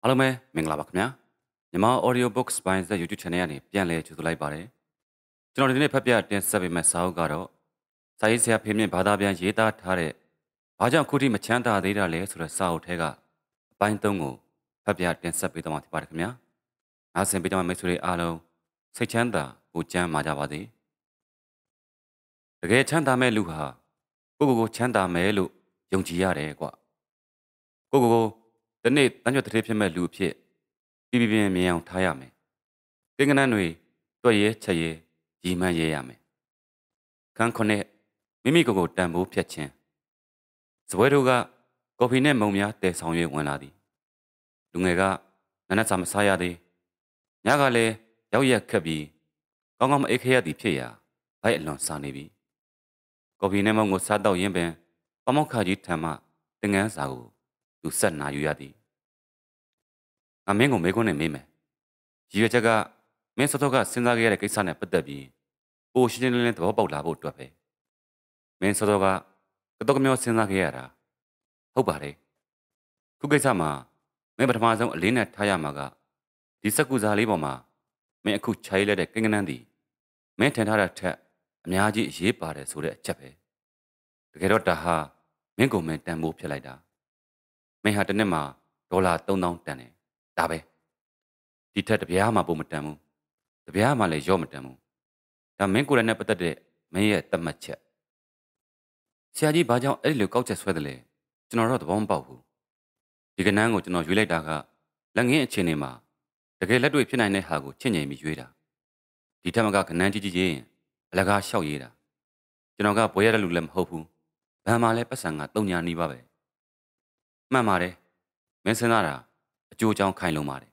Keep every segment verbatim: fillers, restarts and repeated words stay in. Hello， 妹，明啦吧？咁樣，你媽 audio books 版在 YouTube channel 呢，邊嚟就做嚟吧咧。今日呢，拍片點設備咪少個咯，所以先片面拍到邊嘢打他咧，拍張酷啲咪搶到啲啦咧，所以少睇個，版東個拍片點設備都冇睇吧咁樣。阿先俾咗咪所以阿佬，識搶到唔搶馬家話啲。 Rage chanda melu ha, gugugu chanda melu yongjiya re kwa. Gugugu, dene tanjo trepye melu pye, bibibye miyang thaya me. Tengan anui, tuwa ye chaye, jima ye ya me. Kan kone, mimi gugu dambu pye chen. Sweru ga, kofi ne mongya te sangye wana di. Lunge ga, nana samasaya di. Nyaga le, yaoye kebi, gongam ekheya di pye ya, bhai lon sani bi. Kopi ni mahu sah tahu yang ben, pamau kaji tema dengan sahu tu sah na yuyadi. Amigo mego ni meme, jiwa jaga mensotoga sendaga lekisane padabi, posisi ni lentau bau labu tuape. Mensotoga ketok meo sendaga ra, hau bare. Kukai sama, mempermazam lina thaya maga, disaku zahli boma, meku cai lek kenganandi, mentenara te. Mnyaji ye pare sura chape. Tegero taha mengo men tembo pchalai da. Meha tene ma dola taunang tane. Tabe. Tita tbiya ma bo matamu. Tbiya ma le jo matamu. Ta mengo rane patade meye tamacha. Siaji bajao eli kaucha swedle. Chinoro tbom pauhu. Tiganango chino yulai daga. Langi chene ma. Tegero ladui pchinai ne hago chenye mi yuida. Tita maga kananji jiye. Alaga show ye da, jenaka boleh ada lulam hobu, bermalai pasangat lunya ni bawa. Mama re, mesenara, cuci kain lumare.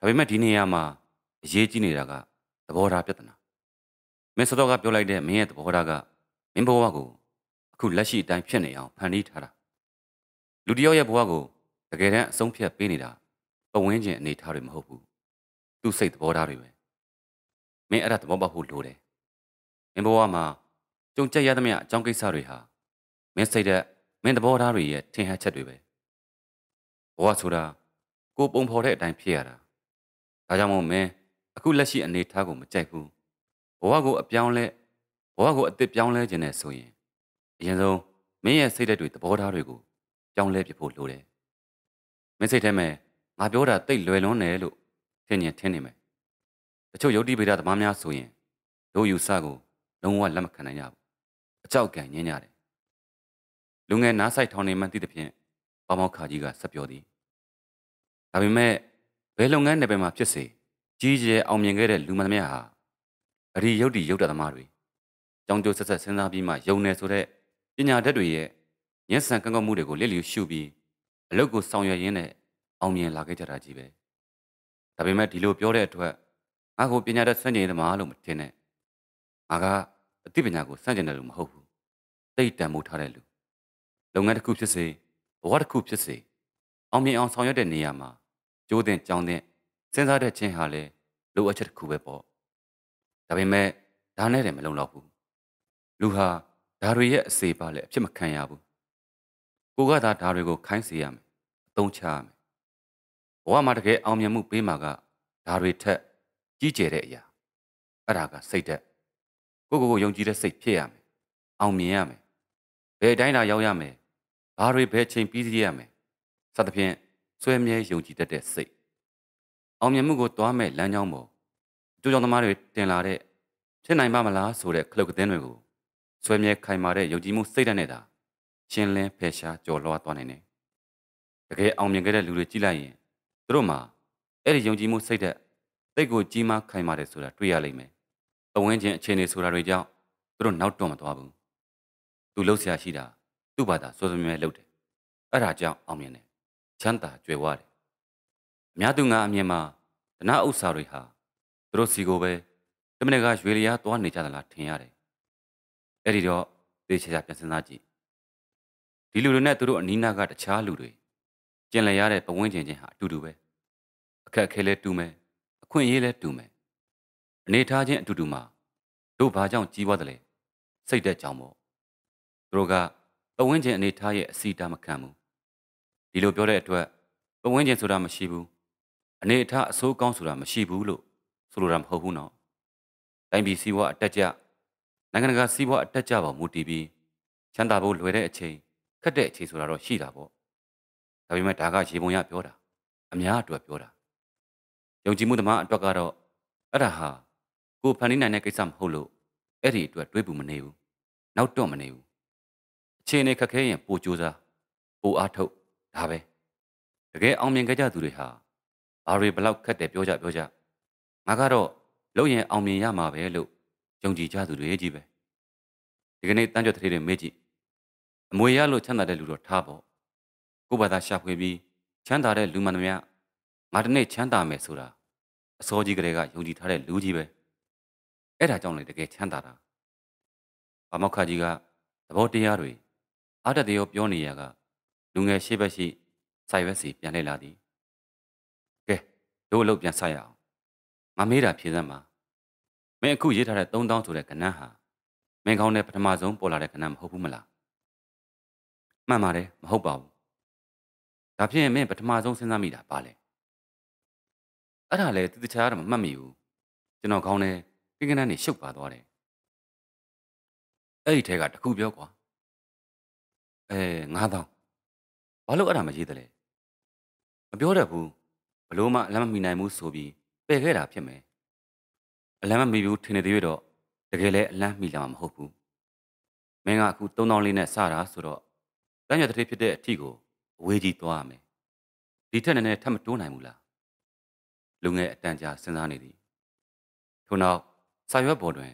Tapi macam ni ya ma, ye cini raga, terborak jatna. Mesotoga pelai de meh terboraga, membawa go, aku lasi time cene yang panik hara. Ludiau ya bawa go, tergerak songpia peni da, pengunjung ni tarim hobu, tu seit terborariwe. Meh ada terbawa hulu de. Embawa ma, jangka yang demiak jangka saruiha, mesida mendapat haruiya tengah cedui. Bawa sura, ku pungpore dan piara. Tajamu me, aku lasi ane tahu macamku. Bawa ku apiang le, bawa ku adip apiang le jenis soye. Iaitu, meja sida duit bawa haruiku, apiang le jepul dulu. Mesida me, ngapi orang tadi lelon lelu, tenya tenya me. Tahu jauh di berat mamnya soye, do yusaku. Lungwa lama kena nyabu, acau kaya nyanyar. Lungai nasi thau ni mesti dapatnya, pamau kaji ga sepjodi. Tapi me, belungai ni bermacam macam, cije awamengere luman meha, hari yudi yuda tamarui. Jangjo sesa senabi ma yune sore, jinya daduiye, nyesan kengkau muda go leliu shubi, logo saunya yene awameng lagi cerajibe. Tapi me dilu piore tuah, aku pinya dat senjai tamalu mutene. Aga tiba-tiba aku sanjung dalam mahu, tapi tak mudah lalu. Longan aku bersih, awak aku bersih. Ami awak sangat ada niat mah, jodoh jodoh, senada cenghalah, luar cerita kubepok. Tapi me dah nere melong laku. Luha daruiya sebalik macam kain abu. Kuga dah daruigo kain siam, tongcha. Awak makan awam yang mupi maga darui ter, jijere ya, araga sedar. Gugu yongji dah sepia me, awamia me, bedai na yau ya me, baru bedai pizia me, satapian suamnya yongji dah sep. Awamia mugo tua me lanyau mo, jujur tamaru tenlare, chenai mama lah sura keluk tenwegu, suamnya kai mare yongji mu sedane dah, chenle pesha joloa tuanene. Tapi awamia kita lulu cilai, teruma, eri yongji mu sedar, tegu jima kai mare sura tuialai me. Awang je cene sura rejau, turun naut dua mata abu. Tu lau sia sida, tu bata sosmeh laut. Araja amiane, chanta cuewar. Miatu ngah amiema, na usariha, terus sigobe, temenega juelia tuan nica dalam tiara. Erijo desa japian senaji. Dilurunnya turun nina kat chalurui. Jenayare awang je je ha tuduwe. Akak kelet tume, aku yele tume. Neta je tuduh ma, တို့ဘာကြောင့်ကြီးပွားတယ်လဲစိတ်တဲ့ကြောင့်ပေါ့သူတို့ကပတ်ဝန်းကျင်အနေထားရဲ့အစီအတာမခံဘူးဒီလိုပြောတဲ့အတွက်ပတ်ဝန်းကျင်ဆိုတာမရှိဘူးအနေထားအဆိုးကောင်းဆိုတာမရှိဘူးလို့ဆိုလိုတာမဟုတ်ဘူးနော်တိုင်းပြည်စီးပွားအတက်ကျနိုင်ငံတကာစီးပွားအတက်ကျပေါ်မူတည်ပြီးချမ်းသာဖို့လွယ်တဲ့အချိန်ခက်တဲ့အချိန်ဆိုတာတော့ရှိတာပေါ့ဒါပေမဲ့ဒါကရေပုံရပြောတာအများအတွက်ပြောတာယုံကြည်မှုသမားအတွက်ကတော့အဲ့ဒါဟာကိုဖန်တီးနိုင်တဲ့ကိစ္စမဟုတ်လို့အဲ့ဒီအတွက်တွေးပူမနေဘူးနောက်တော့မနေဘူးအချိန်နဲ့ခက်ခဲရင်ပိုကြိုးစားပိုအားထုတ်ဒါပဲတကယ်အောင်မြင်ခဲ့ကြသူတွေဟာဘာတွေဘလောက်ခက်တယ်ပြောကြပြောကြငါကတော့လုပ်ရင်အောင်မြင်ရမှာပဲလို့ယုံကြည်ကြသူတွေကြီးပဲဒီကနေ့တန်းကျော်တရေတွေမေ့ကြည့်အမွေရလို့ချမ်းသာတဲ့လူတော့ထားပေါ့ကိုဘာသာရှာဖွေပြီးချမ်းသာတဲ့လူမှန်သမျှငါတနေ့ချမ်းသာမယ်ဆိုတာအစောကြီးကလေးကယုံကြည်ထားတဲ့လူကြီးပဲအဲ့ဒါကြောင့်လေတကယ်ချမ်းသာတာဘာမောက္ခကြီးကသဘောတရားတွေအာတတရောပြောနေရကလူငယ်ရှေ့ဘက်ရှိဆိုင်ဝက်စီပြန်လှည့်လာသည်ကဲတို့အလုပ်ပြန်ဆက်ရအောင်ငါမေးတာဖြေစမ်းပါမင်းအခုရေးထားတဲ့သုံးသောင်းဆိုတဲ့ကဏ္ဍဟာမင်းကောင်းတဲ့ပထမဆုံးပေါ်လာတဲ့ကဏ္ဍမဟုတ်ဘူးမလားမှန်ပါတယ်မဟုတ်ပါဘူးဒါဖြင့်မင်းပထမဆုံးစဉ်းစားမိတာပါလေအဲ့ဒါလေသူတခြားတော့မမှတ်မိဘူးကျွန်တော်ကောင်းတဲ့ကိကနန်းနေရှုပ်ပါသွားတယ်အဲ့ဒီထဲကတခုပြောကွာအဲငါးသောင်းဘာလို့အဲ့ဒါမရေးသလဲမပြောတတ်ဘူးဘလို့မှအလမ်းမမီနိုင်ဘူးဆိုပြီးပယ်ခဲ့တာဖြစ်မယ်အလမ်းမမီဘူးထင်နေသေးရတော့တကယ်လဲအလမ်းမီလာမှာမဟုတ်ဘူးမင်းကအခုသုံးသောင်းလေးနဲ့စတာဆိုတော့တန်းရတဲ့ဖြစ်တဲ့အထီကိုအဝေးကြီးသွားရမယ်ဒီထက်နဲ့ထပ်မတိုးနိုင်ဘူးလားလူငယ်အတန်ကြာစဉ်းစားနေသည်ထို့နောက်စာရွက်ပေါ်တွင်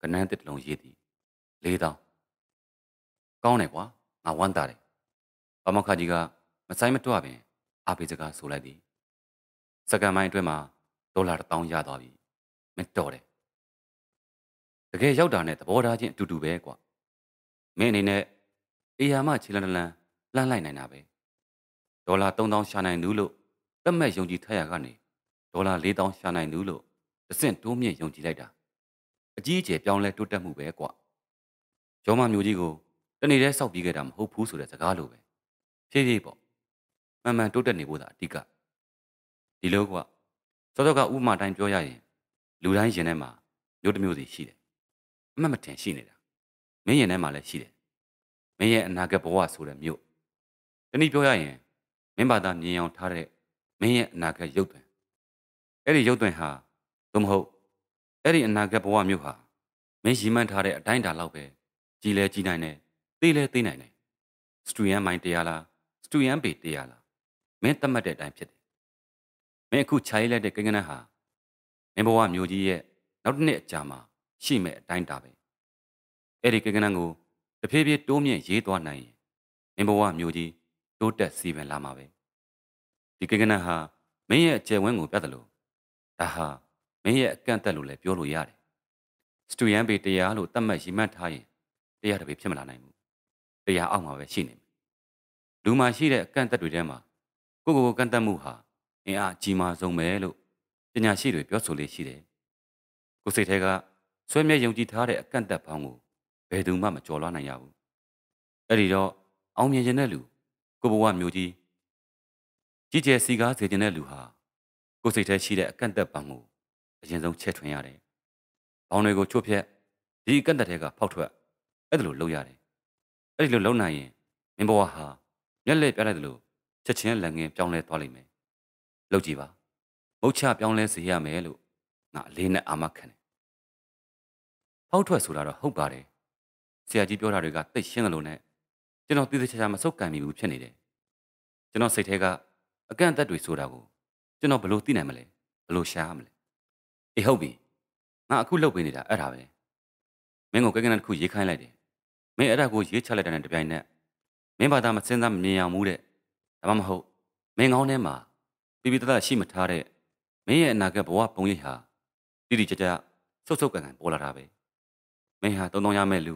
ကနန်းတစ်လုံးရေးသည်လေးသောင်းကောင်းတယ်ကွာငါဝမ်းသာတယ်ဘာမောက္ခကြီးကမဆိုင်မတွပင်အားပေးစကားဆိုလိုက်သည်စက္ကန့်ပိုင်းအတွင်းမှာဒေါ်လာတစ်သောင်းရသွားပြီမတော်တယ်တကယ်ရောက်တာနဲ့သဘောထားချင်းအတူတူပဲကွာမင်းအနေနဲ့အေယာမခြေလန်းလန်းလှမ်းလိုက်နိုင်တာပဲဒေါ်လာသုံးသောင်းရှာနိုင်လို့သတ်မှတ်ယုံကြည်ထားရကနေဒေါ်လာလေးသောင်းရှာနိုင်လို့အဆင့်တိုးမြင့်ယုံကြည်လိုက်တာအကြီးအကျယ်ပြောင်းလဲတိုးတက်မှုပဲကွာကျောမမျိုးကြီးကိုတနေ့တည်းစောက်ပြီးခဲ့တာမဟုတ်ဘူးဆိုတဲ့စကားလိုပဲဖြည်းဖြည်းပေါ့မှန်မှန်တိုးတက်နေဖို့သာအဓိကဒီလိုကွာစောစောကဥပမာတိုင်းပြောရရင်လူတိုင်းရင်ထဲမှာမျိုးတစ်မျိုးစီရှိတယ်အမှတ်မထင်ရှိနေတာမင်းရင်ထဲမှာလည်းရှိတယ်မင်းရဲ့အနာဂတ်ဘဝဆိုတဲ့မျိုးတနည်းပြောရရင်မင်းဘာသာမြင်အောင်ထားတဲ့မင်းရဲ့အနာဂတ်ရုပ်သွင်းအဲ့ဒီရုပ်သွင်းဟာသို့မဟုတ်အဲ့ဒီအနာဂတ်ဘဝမျိုးဟာမင်းရည်မှန်းထားတဲ့အတိုင်းအတာလောက်ပဲကြီးလဲကြီးနိုင်တယ်သေးလဲသေးနိုင်တယ်စတူယန်မိုင်းတရားလားစတူယန်ပေတရားလားမင်းသတ်မှတ်တဲ့အတိုင်းဖြစ်တယ်မင်းအခုခြာရေးလိုက်တဲ့ကိန်းကနန်းဟာမင်းဘဝမျိုးကြီးရဲ့နောက်တစ်နှစ်အကြာမှာရှိမဲ့အတိုင်းအတာပဲအဲ့ဒီကိန်းကနန်းကိုတဖြည်းဖြည်းတိုးမြင့်ရေးသွားနိုင်ရင်မင်းဘဝမျိုးကြီးတိုးတက်စီပင်လာမှာပဲဒီကိန်းကနန်းဟာမင်းရဲ့အကျယ်ဝန်းကိုပြသလို့ဒါဟာမင်းရဲ့အကန့်အသတ်လို့လည်းပြောလို့ရတယ်စတူယန်ပေတရားလို့သတ်မှတ်ရည်မှတ်ထားရင်တရားတစ်ပေဖြစ်မလာနိုင်ဘူးတရားအောက်မှာပဲရှိနေမယ်လူမှာရှိတဲ့အကန့်အသတ်တွေထဲမှာကိုယ့်ကိုယ်ကိုကန့်သတ်မှုဟာအင်အားကြီးမားဆုံးပဲလို့ပညာရှိတွေပြောဆိုလေးရှိတယ်ကိုယ်စိတ်ထဲကဆွဲမြဲယုံကြည်ထားတဲ့အကန့်အသတ်ဘောင်းကိုဘယ်သူမှမကျော်လွှားနိုင်ရဘူးအဲ့ဒီတော့အောင်မြင်ခြင်းတဲ့လူကိုယ့်ဘဝမျိုးကြီးကြီးကျယ်စီကားစေခြင်းတဲ့လူဟာကိုယ်စိတ်ထဲရှိတဲ့အကန့်အသတ်ဘောင်းကိုအရင်ဆုံးချက်ထွင်ရတယ်။ဘောင်းတွေကိုချို့ဖြက်ဒီကန့်တက်တဲ့ကဖောက်ထွက်အဲ့ဒါလိုလုပ်ရတယ်။အဲ့ဒီလိုလုပ်နိုင်ရင်မင်းဘဝဟာမျက်လှည့်ပြလိုက်သလိုချက်ချင်းလက်ငင်းပြောင်းလဲသွားလိမ့်မယ်။လုပ်ကြည့်ပါ။မုတ်ချပြောင်းလဲစေရမယ်လို့ငါအလေးနဲ့အာမခံတယ်။ဖောက်ထွက်ဆိုတာတော့ဟုတ်ပါတယ်။ဆရာကြီးပြောတာတွေကသိရှင်းတယ်လို့နဲ့ကျွန်တော်သိသိချာချာမဆုတ်ကန်မိဘူးဖြစ်နေတယ်။ကျွန်တော်စိတ်ထဲကအကန့်အသတ်တွေဆိုတာကိုကျွန်တော်ဘယ်လိုသိနိုင်မလဲဘယ်လိုရှာရမလဲအေးဟုတ်ပြီငါအခုလှုပ်ပေးနေတာအဲ့ဒါပဲမင်းကိုကိန်းကနန်းတစ်ခုရေးခိုင်းလိုက်တယ်မင်းအဲ့ဒါကိုရေးချလိုက်တဲ့နဲ့တပြိုင်နက်မင်းဘာသာမစဉ်းစားမမြင်အောင်မူးတဲ့ဒါမှမဟုတ်မင်းကောင်းထဲမှာပြပြတတ်ရှိမထားတဲ့မင်းရဲ့အနာဂတ်ဘဝပုံရိပ်ဟာတိတိကျကျစုပ်စုပ်ကန်ကန်ပေါ်လာတာပဲမင်းဟာသုံးသောင်းရမဲ့လူ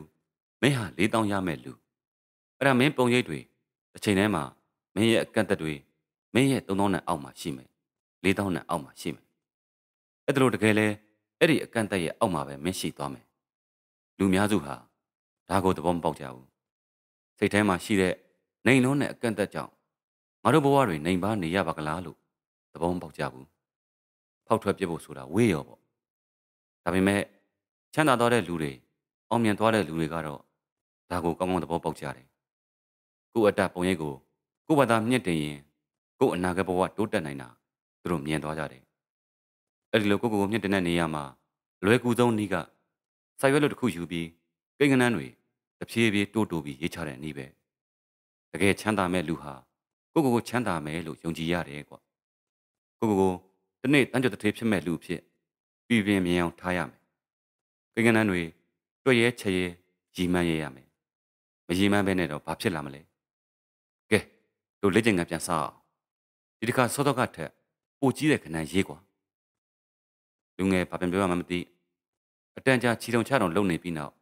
မင်းဟာလေးသောင်းရမဲ့လူအဲ့ဒါမင်းပုံရိပ်တွေတစ်ချိန်တည်းမှာမင်းရဲ့အကန့်အသတ်တွေမင်းရဲ့သုံးသောင်းနဲ့အောက်မှာရှိမယ်လေးသောင်းနဲ့အောက်မှာရှိမယ်အဲ့ဒါလို့တကယ်လဲအဲ့ဒီအကန့်အသတ်ရဲ့အောက်မှာပဲမင်းရှိသွားမယ် လူများစုဟာဒါကိုသဘောမပေါက်ကြဘူး။စိတ်ထဲမှာရှိတဲ့နိုင်နှုံးနဲ့အကန့်အသတ်ကြောင့်ငါတို့ဘဝတွေနိုင်ပါနေရပါကလားလို့သဘောမပေါက်ကြဘူး။ဖောက်ထွက်ပြစ်ဖို့ဆိုတာဝေးရောပေါ့။ဒါပေမဲ့ချမ်းသာသွားတဲ့လူတွေအောင်မြင်သွားတဲ့လူတွေကတော့ဒါကိုကောင်းကောင်းသဘောပေါက်ကြတယ်။ကို့အတ္တပုံရိပ်ကိုကို့ဘာသာမြင့်တင်ရင်ကို့အနာဂတ်ဘဝတိုးတက်နိုင်တာသူတို့မြင်သွားကြတယ်။အဲဒီလိုကို့ကိုမြင့်တင်တဲ့နေရာမှာလွယ်ကူဆုံးနည်းကစာရွက်လိုတစ်ခုယူပြီးကိန်းကနန်းတွေတစ်ဖြည်းဖြည်းတိုးတိုးပြီးရေးချတဲ့နည်းပဲ။တကယ်ချမ်းသာမဲ့လူဟာကို့ကိုကိုချမ်းသာမယ်လို့ယုံကြည်ရတယ်ကွာ။ကို့ကိုကိုတနေ့တန်းကြွတစ်ထေးဖြစ်မဲ့လူဖြစ်ပြည်ပြင်းမြင်အောင်ထားရမယ်။ကိန်းကနန်းတွေတွေ့ရဲချရဲရည်မှန်းရရမယ်။မရည်မှန်းပဲနဲ့တော့ဘာဖြစ်လာမလဲ။ကဲတို့လက်ကျင်ကပြန်စားအောင်။ဒီတစ်ခါစောတော့ကထက်ပိုကြီးတဲ့ခဏရေးကွာ။လူငယ်ဘာပြန်ပြောမှမသိအတန်ကြာခြေတုံချတုံလုံနေပြီးနောက်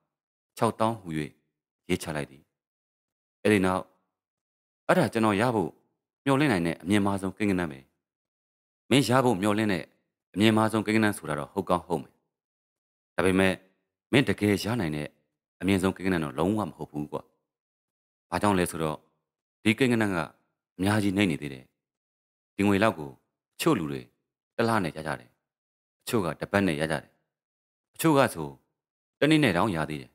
၆တောင်းဟူ၍ရေးချလိုက်သည်။အဲဒီနောက်အဲ့ဒါကျွန်တော်ရဖို့မျှော်လင့်နိုင်တဲ့အမြင်မှားဆုံးကိန်းကနန်းပဲ။မင်းရဖို့မျှော်လင့်တဲ့အမြင်မှားဆုံးကိန်းကနန်းဆိုတာတော့ဟုတ်ကောင်းဟုတ်မယ်။ဒါပေမဲ့မင်းတကယ်ရနိုင်တဲ့အမြင်ဆုံးကိန်းကနန်းတော့လုံးဝမဟုတ်ဘူးကွာ။ဘာကြောင့်လဲဆိုတော့ဒီကိန်းကနန်းကအများကြီးနှိမ့်နေသေးတယ်။ဒီငွေလောက်ကိုအချို့လူတွေတစ်လနဲ့ရကြတယ်။အချို့ကတစ်ပတ်နဲ့ရကြတယ်။အချို့ကဆိုတနေ့နဲ့တောင်ရသေးတယ်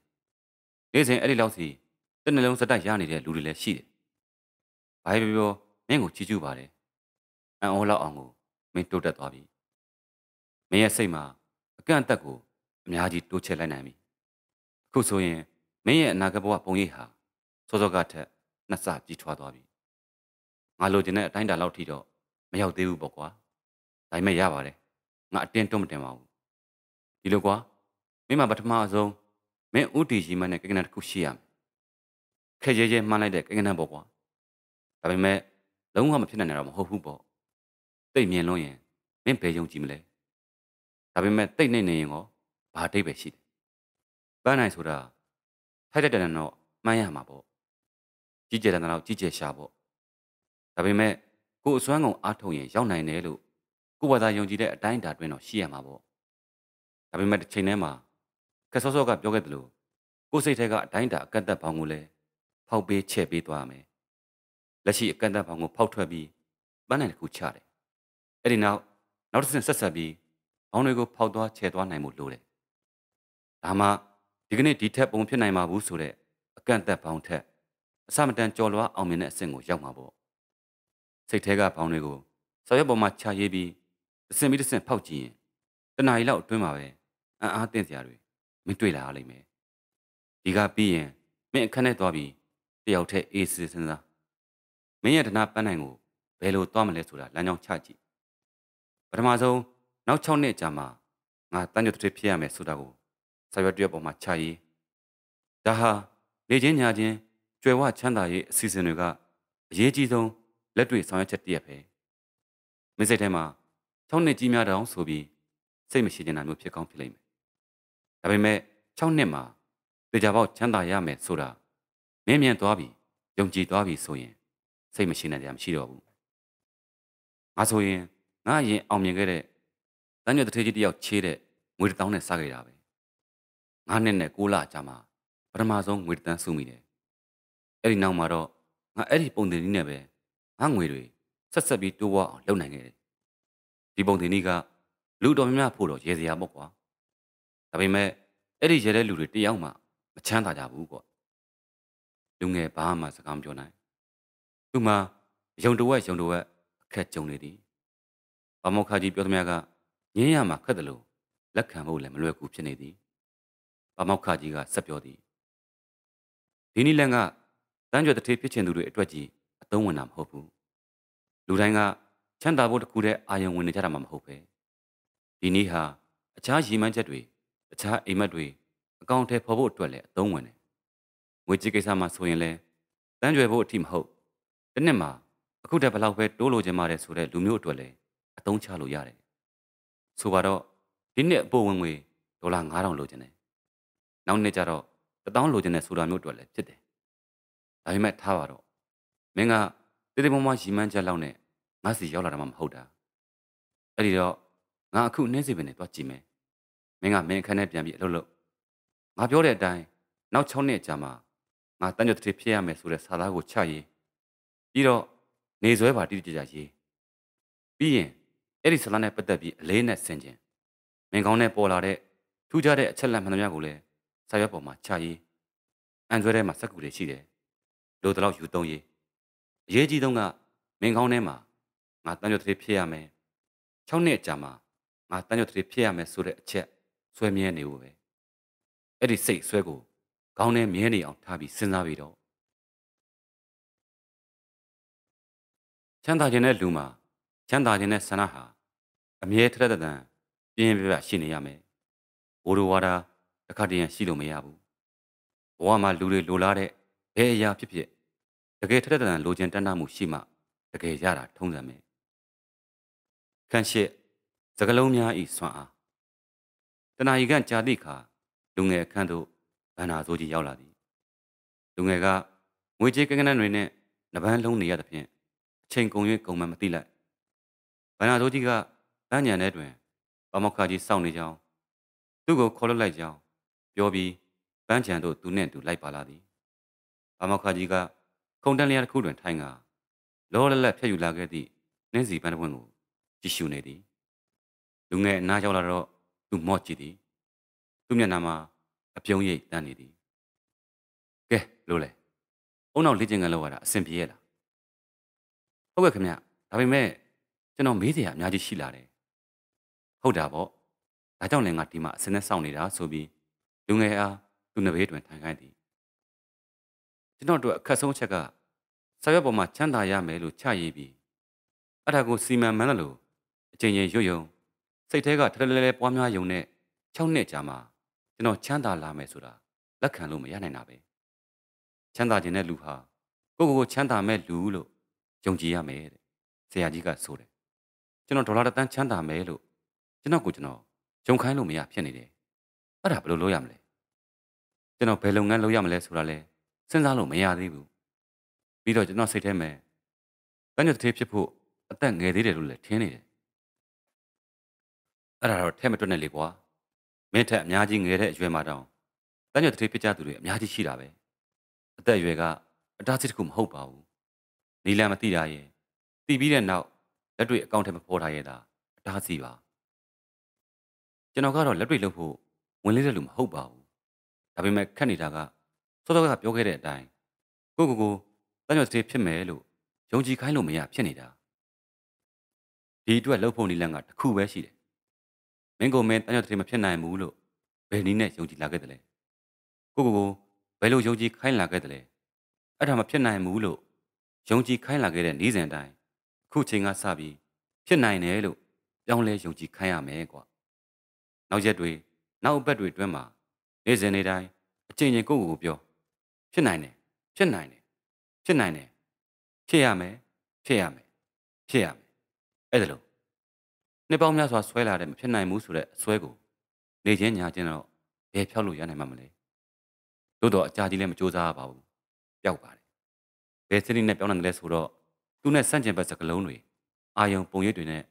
။နေ့စဉ်အဲ့ဒီလောက်စီတစ်နှလုံးစက်တိုက်ရနေတဲ့လူတွေလည်းရှိတယ်။ဘာပဲပြောမင်းကိုချီးကျူးပါတယ်။အံ့ဩလောက်အောင်ကိုမင်းတိုးတက်သွားပြီ။မင်းရဲ့စိတ်မှာအကန့်အသတ်ကိုအများကြီးတိုးချဲ့လိုက်နိုင်ပြီ။အခုဆိုရင်မင်းရဲ့အနာဂတ်ဘဝပုံရိပ်ဟာစောစောကထက်နှစ်ဆကြီးထွားသွားပြီ။ငါလိုချင်တဲ့အတိုင်းအတာလောက်ထိတော့မရောက်သေးဘူးပေါ့ကွာ။ဒါပေမဲ့ရပါတယ်။ငါအတင်းတွန်းမတင်ပါဘူး။ဒီလိုကွာမင်းမှာပထမအဆုံးမင်းဥတီရီမန်နဲ့ကိန်းကနန်းတစ်ခုရှိရမယ်။ခက်ရဲရဲမှန်းလိုက်တဲ့ကိန်းကနန်းပေါ့ကွာ။ဒါပေမဲ့လုံးဝမဖြစ်နိုင်တာတော့မဟုတ်ဘူးပေါ့။သိမြင်လို့ရင်မင်းဘယ်ယုံကြည်မလဲ။ဒါပေမဲ့သိနေနေရင်ရောဘာအဓိပ္ပာယ်ရှိတယ်။ပန်းနိုင်ဆိုတာထိုက်တဲ့တန်တော့မှန်းရမှာပေါ့။ကြီးကျယ်တဲ့တန်တော့ကြီးကျယ်ရှာပေါ့။ဒါပေမဲ့ကိုယ်အစွမ်းကုန်အားထုတ်ရင်ရောက်နိုင်တယ်လို့ကိုယ်ဘာသာယုံကြည်တဲ့အတိုင်းအတာတွင်းတော့ရှိရမှာပေါ့။ဒါပေမဲ့တစ်ချိန်တည်းမှာခက်စောစောကပြောခဲ့သလိုကိုယ်စိတ်ထဲကအတိုင်းအတာအကန့်အသတ်ဘောင်ကိုလည်းဖောက်ပေးချဲ့ပေးသွားမယ်။လက်ရှိအကန့်အသတ်ဘောင်ကိုဖောက်ထွက်ပြီးပန်းနိုင်တစ်ခုချတယ်။အဲ့ဒီနောက်နောက်တစ်ဆင့်ဆက်ဆက်ပြီးဘောင်တွေကိုဖောက်သွားချဲ့သွားနိုင်မှုလိုတယ်။ဒါမှဒီကနေ့ဒီထက်ပုံဖြစ်နိုင်မှာဘူးဆိုတဲ့အကန့်အသတ်ဘောင်ထက်အစမတန်ကြော်လွားအောင်မြင်တဲ့အဆင့်ကိုရောက်မှာပေါ့။စိတ်ထဲကဘောင်တွေကိုစာရွက်ပေါ်မှာချရေးပြီးတစ်ဆင့်ပြီးတစ်ဆင့်ဖောက်ကြည့်ရင်တနာရီလောက်အတွင်းမှာပဲအံ့အားသင့်စရာတွေမတွေ့လာရလိမ့်မယ်။ဒီကပြီးရင်မင်းအခန်းထဲသွားပြီးတယောက်တည်းအေးစစ်စဉ်းစားမင်းရဲ့တနာပန်းနိုင်ကိုဘယ်လိုသွားမလဲဆိုတာလမ်းကြောင်းချကြည့်။ပထမဆုံးနောက်၆နှစ်ကြာမှငါတန်းကြွတစ်ထစ်ဖြစ်ရမယ်ဆိုတာကိုစာရွက်တရွက်ပေါ်မှာချရေး။ဒါဟာနေချင်းညာချင်းကျွယ်ဝချမ်းသာရေးအစီအစဉ်တွေကအရေးကြီးဆုံးလက်တွေ့ဆောင်ရွက်ချက်တစ်ရပ်ပဲ။မင်းစိတ်ထဲမှာ၆နှစ်ကြီးများတောင်ဆိုပြီးစိတ်မရှိချင်တာမျိုးဖြစ်ကောင်းဖြစ်လိမ့်မယ်။ဒါပေမဲ့၆နှစ်မှာတေချာပေါက်ချမ်းသာရမယ်ဆိုတာမင်းမြင်သွားပြီးယုံကြည်သွားပြီးဆိုရင်စိတ်မရှိနိုင်ကြမရှိတော့ဘူး။ငါဆိုရင်ငါအရင်အောင်မြင်ခဲ့တဲ့တန်းရွက်တစ်ထည်ကြီးတစ်ယောက်ချေးတဲ့ငွေတစ်တောင်းနဲ့စားခဲ့တာပဲ။ငါးနှစ်နဲ့ကိုးလကြာမှပထမဆုံးငွေတစ်တန်းစုမိတယ်။အဲ့ဒီနောက်မှာတော့ငါအဲ့ဒီပုံသဏ္ဍာန်နဲ့ပဲငါငွေတွေဆက်ဆက်ပြီးတိုးဝအောင်လုပ်နိုင်ခဲ့တယ်။ဒီပုံသဏ္ဍာန်ကလူတော်များများဖို့တော့ရေစရာပေါ့ကွာ။ဒါပေမဲ့အဲ့ဒီရေတဲ့လူတွေတယောက်မှမချမ်းသာကြဘူးကွာ။လူငယ်ဘာမှစကားမပြောနိုင်။သူမှယုံတဝက်ယုံတဝက်အခက်ကြုံနေသည်။ဘာမောက္ခကြီးပြောသမျှကငင်းရမှာခက်တယ်လို့လက်ခံဖို့လည်းမလွယ်ကူဖြစ်နေသည်။ဘာမောက္ခကြီးကဆက်ပြောသည်။ဒီနည်းလမ်းကတန်းကြွတစ်ထည်ဖြစ်ချင်သူတွေအတွက်ကြီးအသုံးဝင်တာမဟုတ်ဘူး။လူတိုင်းကချမ်းသာဖို့တကူတဲ့အာရုံဝင်နေကြတာမှမဟုတ်ပဲ။ဒီနည်းဟာအခြားရည်မှန်းချက်တွေအခြားအိမ်မက်တွေအကောင့်ထဲပေါ်ဖို့အတွက်လည်းအသုံးဝင်တယ်။ငွေကြေးကိစ္စမှာဆိုရင်လည်းတန်းကြွဖို့အထိမဟုတ်။တစ်နှစ်မှာအခုတည်းဘလောက်ပဲတိုးလိုချင်ပါတယ်ဆိုတဲ့လူမျိုးအတွက်လည်းအသုံးချလို့ရတယ်။ဆိုပါတော့ဒီနှစ်အပေါ်ဝင်ငွေဒေါ်လာငါးထောင်လိုချင်တယ်။နောက်နှစ်ကျတော့တစ်သောင်းလိုချင်တဲ့ဆိုတာမျိုးအတွက်လည်းဖြစ်တယ်။ဒါပေမဲ့ထားပါတော့မင်းကတိတိမမရီမန်းချက်လောက်နဲ့ငါစီရောက်လာတာမှမဟုတ်တာ။အဲ့ဒီတော့ငါအခုနှင်းစီပင်နဲ့တွားကြည့်မယ်။မင်းကမင်းအခန်းထဲပြန်ပြီးအလုပ်လုပ် ငါပြောတဲ့အတိုင်းနောက်၆နှစ်ကြာမှငါတန်ကြွတတိဖြစ်ရမယ်ဆိုတဲ့စာသားကိုချရေးပြီးတော့နေဆွဲပါတိတိကျကျရေးပြီးရင်အဲ့ဒီစာသားနဲ့ပတ်သက်ပြီးအလေးနဲ့ဆင်ခြင်မင်းကောင်းနဲ့ပေါ်လာတဲ့ထူးခြားတဲ့အချက်လက်မှန်သမျှကိုလည်းစာရွက်ပေါ်မှာချရေးအန်ဆွဲထဲမှာစက္ကူတွေရှိတယ်လို့တော့ယူသုံးရေးအရေးကြီးဆုံးကမင်းကောင်းထဲမှာငါတန်ကြွတတိဖြစ်ရမယ်၆နှစ်ကြာမှငါတန်ကြွတတိဖြစ်ရမယ်ဆိုတဲ့အချက်ဆွဲမြဲနေဖို့ပဲအဲ့ဒီစိတ်ဆွဲကိုခေါင်းထဲမြဲနေအောင်ထားပြီးစဉ်းစားပြီးတော့ချမ်းသာခြင်းနဲ့လူမှာချမ်းသာခြင်းနဲ့ဆန္ဒဟာအမြဲထက်သန်ပြင်းပြပြရှိနေရမယ်။ဘိုးတော်ဝါဒတစ်ခါတည်းရရှိလို့မရဘူး။ဘဝမှာလူတွေလိုလားတဲ့ဘယ်အရာဖြစ်ဖြစ်တကယ်ထက်သန်လိုချင်တန်းတမှုရှိမှတကယ်ရတာထုံးစံမယ်။ခန့်ရှစ်စကားလုံးများဤဆွမ်းအားတဏှာဤကံကြာတိခါလူငယ်အခန်းတို့ဘန္နာဆိုးကြီးရောက်လာသည်လူငယ်ကငွေကြေးကန်းကန်းတွေနဲ့နဘန်းလုံးနေရသဖြင့်အချိန်ကုန်၍ကုန်မှမသိလိုက်ဘန္နာဆိုးကြီးကပန်းညံထဲတွင်ပါမောက္ခကြီးစောင့်နေကြောင်းသူ့ကိုခေါ်လွတ်လိုက်ကြောင်းပြောပြီးပန်းချံတို့သူနဲ့သူလိုက်ပါလာသည်ပါမောက္ခကြီးကခုံတန်းလျာတစ်ခုတွင်ထိုင်ကလောလလက်ဖြတ်ယူလာခဲ့သည့်နှင်းစီပန်းတစ်ပွင့်ကိုကြည့်ရှုနေသည်လူငယ်အနားရောက်လာတော့သူမော့ကြည့်သည်သူ့မျက်နှာမှာအပြုံးရိပ်တန်းနေသည်ကဲလို့လေအုံနောက်လေ့ကျင့်ခန်းလုပ်ရတာအဆင်ပြေရဲ့လားဟုတ်ကဲ့ခင်ဗျဒါပေမဲ့ကျွန်တော်မေးစရာအများကြီးရှိလာတယ်ဟုတ်တာပေါ့ဒါကြောင့်လည်းငါဒီမှာအစင်းနဲ့စောင့်နေတာဆိုပြီးလူငယ်အားသူ့နဘေးတွင်ထိုင်ခိုင်းသည်ကျွန်တော်တို့အခက်ဆုံးချက်ကစာရွက်ပေါ်မှာချမ်းသာရမယ်လို့ချရေးပြီးအထာကိုစီမံမှန်းတယ်လို့အချိန်ချင်းရွတ်ယုံစိတ်ထဲကထထလဲလဲပွားများယုံနဲ့၆နှစ်ကြာမှာကျွန်တော်ချမ်းသာလာမယ်ဆိုတာလက်ခံလို့မရနိုင်တာပဲချမ်းသာခြင်းနဲ့လူဟာကိုကိုကိုချမ်းသာမဲ့လူလို့ယုံကြည်ရမယ်တဲ့ဆရာကြီးကဆိုတယ်ကျွန်တော်ဒေါ်လာတစ်သန်းချမ်းသာမယ်လို့ကျွန်တော်ကိုကျွန်တော်ယုံခိုင်းလို့မရဖြစ်နေတယ်အဲ့ဒါဘယ်လိုလုပ်ရမလဲကျွန်တော်ဘယ်လုပ်ငန်းလုပ်ရမလဲဆိုတာလဲစဉ်းစားလို့မရသေးဘူးပြီးတော့ကျွန်တော်စိတ်ထဲမှာတန်ကြွတစ်ထည်ဖြစ်ဖို့အသက်ငယ်သေးတယ်လို့လည်းထင်နေတယ်အဲ့ဒါတော့ထဲမတွက်နဲ့လေကွာမင်းထက်အများကြီးငယ်တဲ့အရွယ်မှာတောင်တန်ကြွတတိဖြစ်ကြသူတွေအများကြီးရှိတာပဲအသက်အရွယ်ကအတားအဆီးတစ်ခုမဟုတ်ပါဘူးနီလန်မသိတာရဲ့သိပြီးတဲ့နောက်လက်တွေ့အကောင့်ထဲမှာပေါ်ထားရတာအတားအဆီးပါကျွန်တော်ကတော့လက်တွေ့လုပ်ဖို့ဝင်လေးတဲ့လူမဟုတ်ပါဘူးဒါပေမဲ့ခက်နေတာကစောစောကပြောခဲ့တဲ့အတိုင်းကိုကိုကိုတန်ကြွတတိဖြစ်မယ်လို့ယုံကြည်ခိုင်းလို့မရဖြစ်နေတာဒီအတွက်လှုပ်ဖို့နီလန်ကတစ်ခုပဲရှိတယ်မင်းကိုမင်းတန်ကြွတတိမဖြစ်နိုင်ဘူးလို့ဘယ်နည်းနဲ့ယုံကြည်လာခဲ့တယ်လဲကိုကိုကိုဘယ်လိုယုံကြည်ခိုင်းလာခဲ့တယ်လဲအဲ့ဒါမဖြစ်နိုင်ဘူးလို့ယုံကြည်ခိုင်းလာခဲ့တဲ့နေ့စဉ်တိုင်းအခုချိန်ကစပြီးဖြစ်နိုင်တယ်လို့ပြောင်းလဲယုံကြည်ခိုင်းရမယ်ကွာနောက်ရက်တွေနောက်အပတ်တွေအတွင်းမှာနေ့စဉ်နေ့တိုင်းအချိန်ချင်းကိုကိုကိုပြောဖြစ်နိုင်တယ်ဖြစ်နိုင်တယ်ဖြစ်နိုင်တယ်ဖြစ်ရမယ်ဖြစ်ရမယ်ဖြစ်ရမယ်အဲ့ဒါလို့နှစ်ပေါင်းများစွာဆွဲလာတဲ့မဖြစ်နိုင်ဘူးဆိုတဲ့အဆွဲကိုနေချင်းညာချင်းတော့ဘယ်ဖြောက်လို့ရနိုင်မှာမလဲတို့တော့အကြာကြီးလည်းမကြိုးစားရပါဘူးပျောက်ပါတယ်ဘယ်စနစ်နဲ့ပြောင်းနိုင်တယ်ဆိုတော့သူနဲ့ဆန့်ကျင်ဘက်စကားလုံးတွေအာယုံပုံရိပ်တွေနဲ့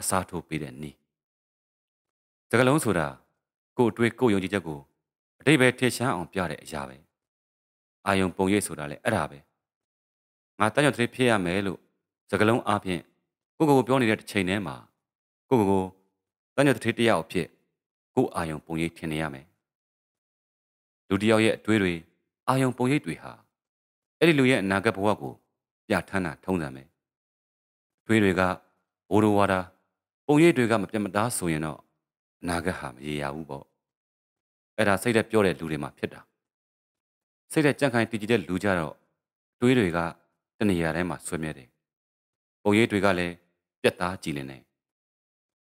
အစားထိုးပေးတဲ့နည်းစကားလုံးဆိုတာကိုယ်အတွေ့ကိုယ်ယုံကြည်ချက်ကိုအတိတ်ပဲထင်ရှားအောင်ပြတဲ့အရာပဲအာယုံပုံရိပ်ဆိုတာလည်းအဲ့ဒါပဲငါတန်ကြွတတိဖြစ်ရမယ်လို့စကားလုံးအားဖြင့်ကိုကိုပြောနေတဲ့တစ်ချိန်တည်းမှာကိုကိုကိုတန်ကြွတတိတရားအဖြစ်ကိုအာယုံပုံရိပ်ထင်နေရမယ်လူတစ်ယောက်ရဲ့အတွေးတွေအာယုံပုံရိပ်တွေဟာအဲ့ဒီလူရဲ့အနာဂတ်ဘဝကိုပြဋ္ဌာန်းတာထုံးစံပဲတွေးတွေကဘိုးတော်ဝါဒပုံရိပ်တွေကမပြတ်မသားဆိုရင်တော့အနာဂတ်ဟာမရေရာဘူးပေါ့အဲ့ဒါစိတ်သက်ပြောတဲ့လူတွေမှာဖြစ်တာစိတ်သက်ကြံ့ခိုင်တည်ကြည်တဲ့လူကြတော့တွေးတွေကတနေရာတိုင်းမှာဆွေးမြဲတယ်ပုံရိပ်တွေကလည်းပြတ်သားကြည်လင်တယ်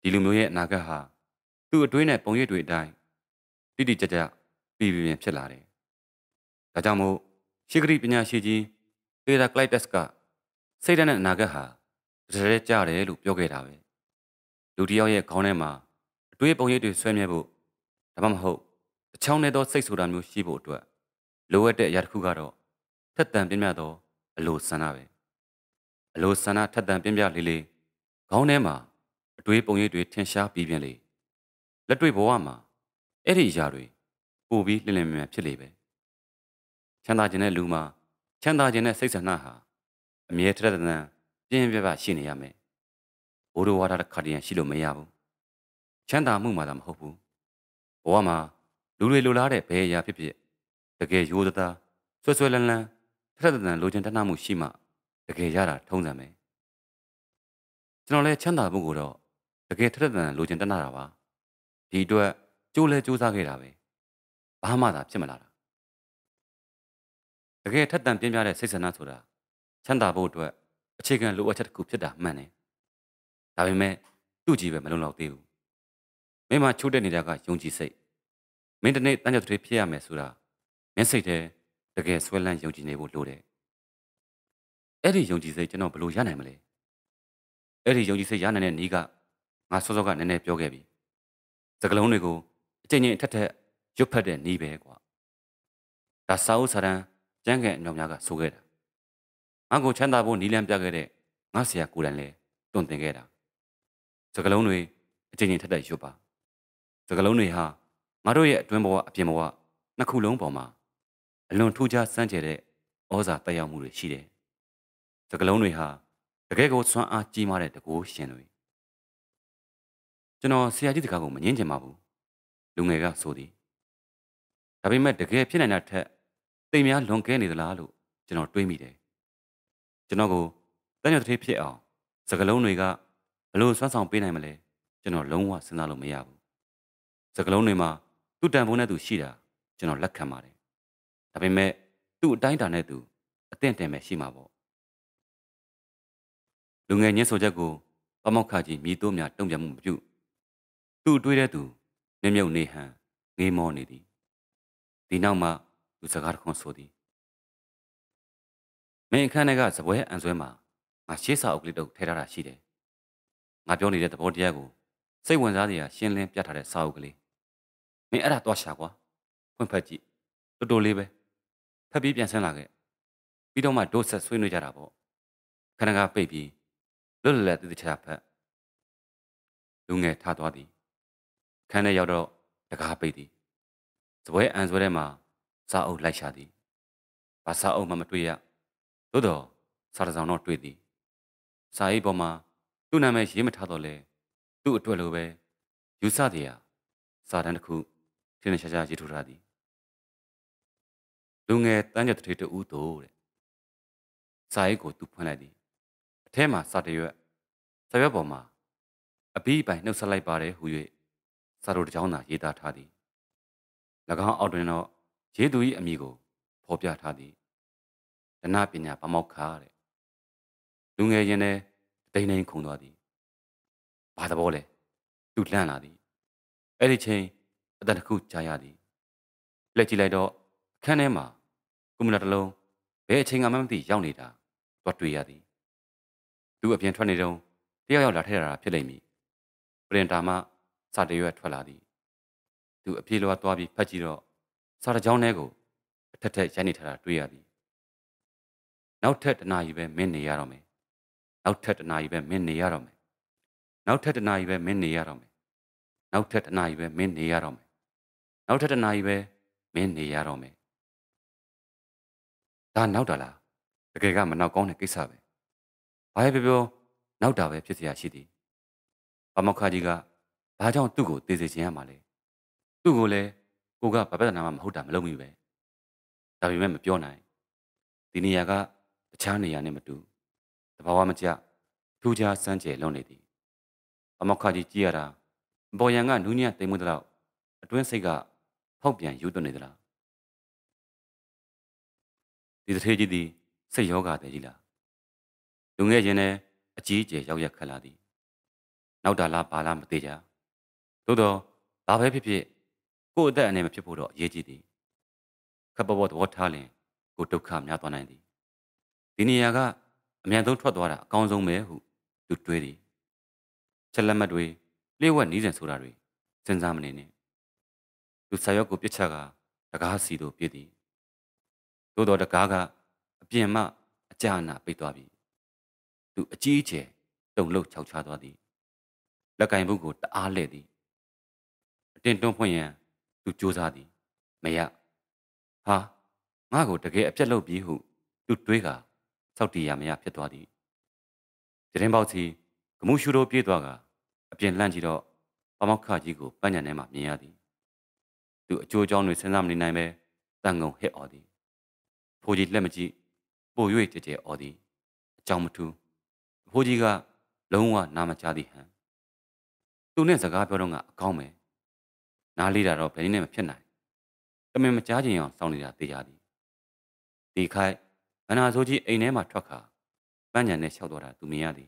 ဒီလူမျိုးရဲ့အနာဂတ်ဟာသူ့အတွေးနဲ့ပုံရိပ်တွေအတိုင်းတိတိကျကျပြပြပြဖြစ်လာတယ်။ဒါကြောင့်မို့ရှေးဂရိပညာရှိကြီးပေတာကလိုက်တက်စ်ကစိတ်ဓာတ်နဲ့အနာဂတ်ဟာတရေကြတယ်လို့ပြောခဲ့တာပဲ။လူတစ်ယောက်ရဲ့ခေါင်းထဲမှာအတွေးပုံရိပ်တွေဆွဲမြဲဖို့ဒါမှမဟုတ်အချောင်းနဲ့သောစိတ်ဆိုတာမျိုးရှိဖို့အတွက်လိုအပ်တဲ့အရာတစ်ခုကတော့ထက်သန်ပြင်းပြသောအလိုဆန္ဒပဲ။အလိုဆန္ဒထက်သန်ပြင်းပြလေးလေးခေါင်းထဲမှာအတွေးပုံရိပ်တွေထင်ရှားပြီးပြင်းလေလက်တွေ့ဘဝမှာအဲ့ဒီအရာတွေ不必练练面皮累呗。像大姐那路嘛，像大姐那谁在那哈？面出来的呢，别别把心里压没。我都话他的卡点心里没压不。像大木嘛，咱们好不？我嘛，路里路拉的白呀皮皮，这个有的哒，说说来呢，他的呢路见他那木西嘛，这个压了通着没？这老来像大不够着，这个他的呢路见他那啥吧？第一段就来就啥给他呗。 ဘာမှသာဖြစ်မလာတာတကယ်ထက်သန်ပြင်းပြတဲ့စိတ်ဆန္ဒဆိုတာချမ်းသာဖို့အတွက်အခြေခံလိုအပ်ချက်တစ်ခုဖြစ်တာမှန်တယ်ဒါပေမဲ့သူ့ကြည့်ပဲမလုံလောက်သေးဘူးမိမချိုးတက်နေတာကယုံကြည်စိတ်မင်းတနေ့တန်းကြတွေဖြစ်ရမယ်ဆိုတာမင်းစိတ်ထဲတကယ်ဆွဲလန်းယုံကြည်နေဖို့လိုတယ်အဲ့ဒီယုံကြည်စိတ်ကျွန်တော်ဘယ်လိုရနိုင်မလဲအဲ့ဒီယုံကြည်စိတ်ရနိုင်တဲ့နည်းကငါစောစောကနည်းနည်းပြောခဲ့ပြီစကားလုံးတွေကိုအချိန်ချင်းအထက်ထက် 就拍点泥巴瓜，但稍后才能真个让人家受给的。俺国全大部泥粮标给的，俺是也固然嘞，懂得给的。这个老内今年他在学吧，这个老内哈，俺都也准备话别么话，那苦农宝嘛，让土家三界的儿子都要母的系的。这个老内哈，这个个算俺舅妈的这个先内，就那谁家的家伙么年纪嘛不，龙爷个说的。 ဒါပေမဲ့တကယ်ဖြစ်နိုင်တာထက်သိများလွန်ကဲနေသလားလို့ကျွန်တော်တွေးမိတယ်ကျွန်တော်ကိုတန်းရတဲ့ဖြစ်အောင်စကားလုံးတွေကဘလို့ဆွမ်းဆောင်ပေးနိုင်မလဲကျွန်တော်လုံးဝစဉ်းစားလို့မရဘူးစကားလုံးတွေမှာသူ့တန်ဖိုးနဲ့သူရှိတာကျွန်တော်လက်ခံပါတယ်ဒါပေမဲ့သူ့အတိုင်းတာနဲ့သူအသင့်တယ်ပဲရှိမှာပေါ့လူငယ်ညှင်းဆိုချက်ကိုပမောက်ခကြီးမြည်တိုးများတုံ့ပြန်မှုမပြုသူ့တွေးတဲ့သူနှမြုပ်နေဟန်ငေးမောနေသည် ဒီနောက်မှသူစကားတခွန်းဆိုသည်မင်းအခန်းထဲကစပွဲအံဆွဲမှာငါရှေးစာအုပ်ကလေးတုပ်ထဲထားတာရှိတယ်ငါပြောနေတဲ့သဘောတရားကိုစိတ်ဝင်စားစရာရှင်းလင်းပြထားတဲ့စာအုပ်ကလေးမင်းအဲ့ဒါသွားရှာကွာဖွင့်ဖက်ကြည့်တော်တော်လေးပဲဖက်ပြီးပြန်ဆင်းလာခဲ့ပြီးတော့မှဒိုးဆက်ဆွေးနွေးကြတာပေါ့ခဏကပိတ်ပြီးလွတ်လပ်လပ်တည်တည်ချာဖက်လူငယ်ထားသွားသည်ခန်းထဲရောက်တော့တကားပိတ်သည် စပွဲအန်ဆွဲထဲမှာစာအုပ်လိုက်ရှာသည်ဘာစာအုပ်မှမတွေ့ရသို့တော့စာတစ်စောင်တော့တွေ့သည်စာအိပ်ပေါ်မှာသူ့နာမည်ရေးမထားတော့လဲသူ့အတွက်လိုပဲယူဆတရားစာတန်းတစ်ခုထင်းထင်းရှားရှားရေးထိုးထားသည်လူငယ်တန်းကြတဲ့တူတို့တဲ့စာအိပ်ကိုသူဖွင့်လိုက်သည်အထဲမှာစာတရွက်စာရွက်ပေါ်မှာအပီးပိုင်နှုတ်ဆက်လိုက်ပါတယ်ဟူ၍စာတို့တစ်ချောင်းသာရေးသားထားသည် ၎င်းအောက်တွင်တော့ယေသူ၏အမည်ကိုဖော်ပြထားသည်ဒနာပညာပမောက္ခတဲ့လူငယ်ရင်ထဲတိမ်တိမ်ခုန်သွားသည်ဘာသဘောလဲသူလှမ်းလာသည်အဲ့ဒီချိန်အတန်တစ်ခုကြားရသည်လက်ကြည့်လိုက်တော့အခန်းထဲမှာကွန်ပျူတာတစ်လုံးဘယ်အချိန်ကမှမသိရောက်နေတာတွေ့တွေ့ရသည်သူအပြင်ထွက်နေတုန်းတယောက်ယောက်လာထဲလာဖြစ်လိမ့်မည်ပရင်တာမှစတရွက်ထွက်လာသည် သူအပြေလွှာသွားပြီးဖတ်ကြည့်တော့စာတစ်ကြောင်းထဲကိုအထက်ထက်ရိုက်နေထားတာတွေ့ရသည်နောက်ထပ်တနာရီပဲမင်းနေရတော့မယ်နောက်ထပ်တနာရီပဲမင်းနေရတော့မယ်နောက်ထပ်တနာရီပဲမင်းနေရတော့မယ်နောက်ထပ်တနာရီပဲမင်းနေရတော့မယ်နောက်ထပ်တနာရီပဲမင်းနေရတော့မယ်ဒါနောက်တာလားတကယ်ကမနောက်ကောင်းတဲ့ကိစ္စပဲဘာပဲပြောပြောနောက်တာပဲဖြစ်เสียရှိသည်ဗမောက္ခကြီးကဘာကြောင့်သူ့ကိုတေးစေခြင်းရမှာလဲ သူ့ကိုလည်းကိုကဘာပြဿနာမှမဟုတ်တာမလုပ်မိပဲဒါပေမဲ့မပြောနိုင်ဒီနေရာကတခြားနေရာနဲ့မတူတဘာဝမကျထူးခြားစမ်းကြဲလုံးနေသည်အမောက်ခကြီးကြည့်ရတာပေါ်ရန်ကနူးညံ့သိမ်မွေ့သလောက်အတွင်းစိတ်ကဖောက်ပြန်ယူသွင်းနေသလားဒီတစ်ထေးကြီးသည်စိတ်ယောဂတည်းကြီးလားလူငယ်ချင်းနဲ့အကြီးအကျယ်ရောက်ရက်ခတ်လာသည်နောက်တာလားဘာလားမသိကြသို့တော့ဘာပဲဖြစ်ဖြစ် ကိုယ့်အသက်အနေနဲ့ဖြစ်ဖို့တော့အရေးကြီးသည်ခပ်ပေါ်ပေါ်သဘောထားရင်ကိုဒုက္ခများသွားနိုင်သည်ဒီနေရာကအမြန်ဆုံးထွက်သွားတာအကောင်းဆုံးပဲဟုသူတွေးသည်ချက်လက်မှတ်တွေလျှို့ဝှက်နှီးစင်ဆိုတာတွေစဉ်းစားမနေနဲ့သူဆာရောက်ကိုပြစ်ချက်ကတကားစီတို့ပြစ်သည်သို့တော်တကားကအပြင်မှအကြအနာပိတ်သွားပြီသူအကြီးအကျယ်တုန်လှုပ်ခြောက်ခြားသွားသည်လက်ကင်ဘုတ်ကိုတအားလှဲ့သည်အတင်းတွန်းဖွင့်ရန် သူစူးစမ်းသည် Maya, ha, Mago to get a jello behu, to twigger, Sauti Yamia Pietwadi. Jerembauti, Comushuro Pietwaga, a Pian Langido, Pamaka Jigo, Banyanema Miadi. To a Joe John with Sanamni Name, Dango He Odi. Pojit Lemaji, Boyue Tete Odi, Jamutu, Pojiga, Longa Namachadi Ham. Two Nessa Gaberonga, Kaume, Nalida or Penina Piena. 这面么家境样上里啊，对家的。离开，俺那手机 A 年嘛出卡，半年内小多了都没样的。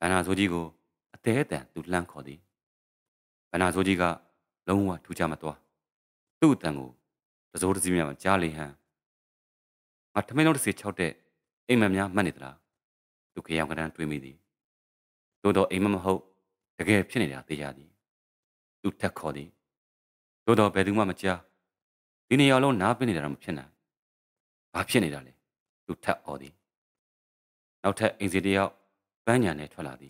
俺那手机个，第一单都难考的。俺那手机个，任务啊出这么多，都耽误。这做的这面么家里哈，俺他们老是晓得，哎么样蛮的啦，都可以让个人对面的。做到哎么么好，这个骗人啊，对家的，都太考的。做到白头么么家。 今天要弄哪边的人骗呢？把骗你的嘞，都太恶的。老太平时的要半年来出来的，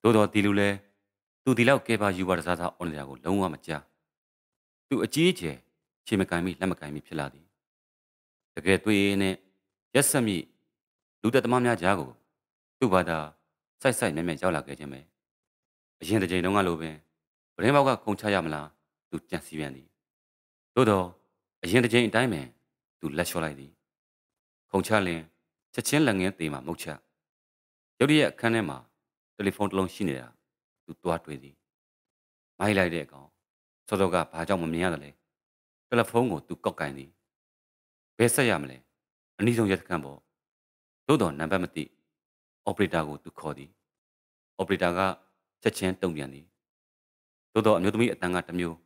多多地路嘞，都地老给把油碗啥啥往里头弄弄我们家，都一季节，前面干米，那么干米出来的。这个对呢，一什么，路在他妈家家个，都把它晒晒绵绵叫来给姐妹。现在这农家路边，不然把我公车也没啦，都真随便的。 多多，现在这一代们都来学来的，空车嘞，这前两年对嘛没车，有的也看来嘛，这里放东西呢，都多对的，买来的讲，说到个拍照么样的嘞，这里放我都搞干的，别说呀么嘞，你从这看不，多多南边么的，奥布里达个都考的，奥布里达个这前东边的，多多牛都没当个怎么样？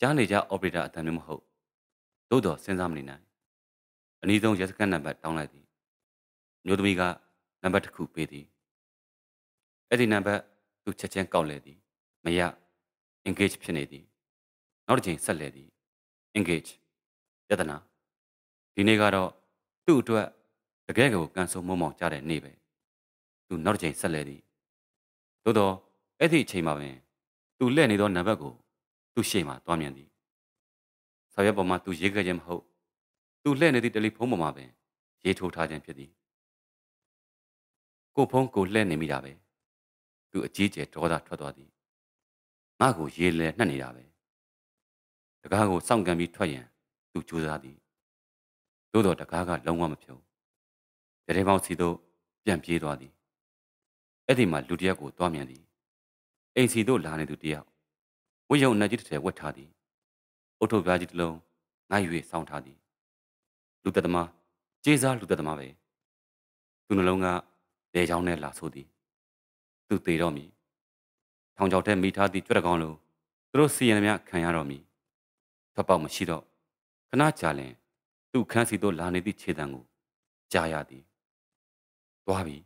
家里家 operator 谈那么好，多多身上没呢。你从也是跟南北当来的，有这么一个南北的口碑的，一对南北都吃钱搞来的，没呀 engage 骗来的，哪里钱塞来的 engage， 晓得呐？今天个到都做这个个感受，某某家的那边都哪里钱塞来的，多多一对钱嘛呗，都来你到南北个。 都写嘛，多面的。三月八嘛，都一个人好，都来那的这里碰不嘛呗，接触差点别的。各碰各来那没家呗，都季节找他找到的。哪个也来那你家呗？这个个上干没出现，都就是他的。多多这个个龙王没票，这地方谁都变偏多的。一定嘛，留点个多面的，一谁都懒得留点。 我有那几条我查的，我头边几条俺以为上查的，路得他妈，这啥路得他妈呗？都那龙啊，来上来拉手的，都对着米，唐朝在没查的，觉得讲喽，都是人家看下着米，他把我们洗到，可那家人都看谁都拿你的车单个，家下的，多米，